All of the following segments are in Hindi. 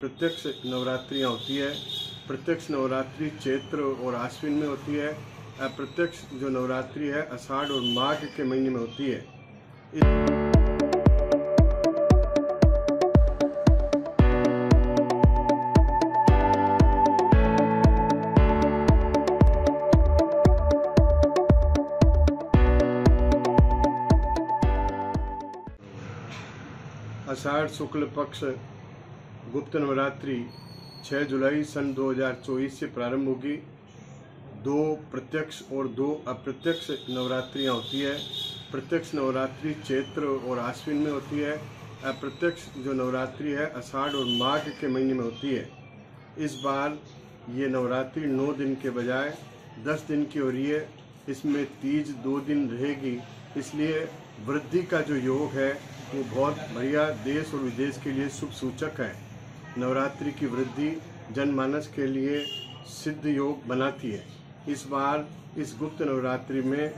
प्रत्यक्ष नवरात्रियाँ होती है। प्रत्यक्ष नवरात्रि चैत्र और आश्विन में होती है। अप्रत्यक्ष जो नवरात्रि है अषाढ़ और माघ के महीने में होती है। अषाढ़ शुक्ल पक्ष गुप्त नवरात्रि 6 जुलाई सन 2024 से प्रारंभ होगी। 2 प्रत्यक्ष और 2 अप्रत्यक्ष नवरात्रियाँ होती है। प्रत्यक्ष नवरात्रि चैत्र और आश्विन में होती है। अप्रत्यक्ष जो नवरात्रि है अषाढ़ और माघ के महीने में होती है। इस बार ये नवरात्रि 9 दिन के बजाय 10 दिन की हो रही है। इसमें तीज 2 दिन रहेगी, इसलिए वृद्धि का जो योग है वो बहुत बढ़िया देश और विदेश के लिए शुभ सूचक है। नवरात्रि की वृद्धि जनमानस के लिए सिद्ध योग बनाती है। इस बार इस गुप्त नवरात्रि में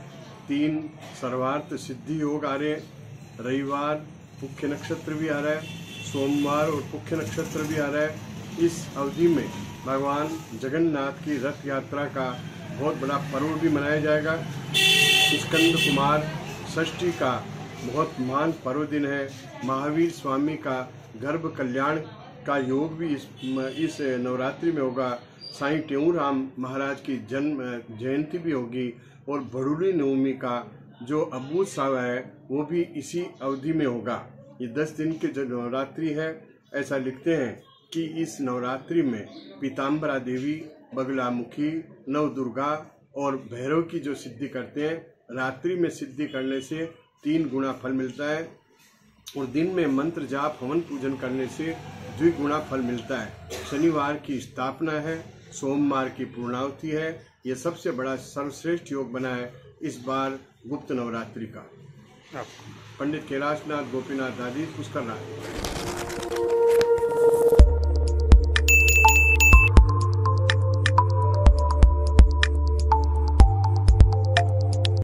3 सर्वार्थ सिद्धि योग आ रहे हैं। रविवार पुख्य नक्षत्र भी आ रहा है, सोमवार और पुख्य नक्षत्र भी आ रहा है। इस अवधि में भगवान जगन्नाथ की रथ यात्रा का बहुत बड़ा पर्व भी मनाया जाएगा। स्कंद कुमार षष्ठी का बहुत महान पर्व दिन है। महावीर स्वामी का गर्भ कल्याण का योग भी इस नवरात्रि में होगा। साई टेंऊराम महाराज की जन्म जयंती भी होगी और भरूली नवमी का जो अबूसावा है वो भी इसी अवधि में होगा। ये 10 दिन के जो नवरात्रि है, ऐसा लिखते हैं कि इस नवरात्रि में पीताम्बरा देवी, बगलामुखी, नवदुर्गा और भैरव की जो सिद्धि करते हैं, रात्रि में सिद्धि करने से 3 गुना फल मिलता है और दिन में मंत्र जाप हवन पूजन करने से 2 गुना फल मिलता है। शनिवार की स्थापना है, सोमवार की पूर्णाहुति है। यह सबसे बड़ा सर्वश्रेष्ठ योग बना है इस बार गुप्त नवरात्रि का। पंडित कैलाश नाथ गोपीनाथ दादी पुस्करण।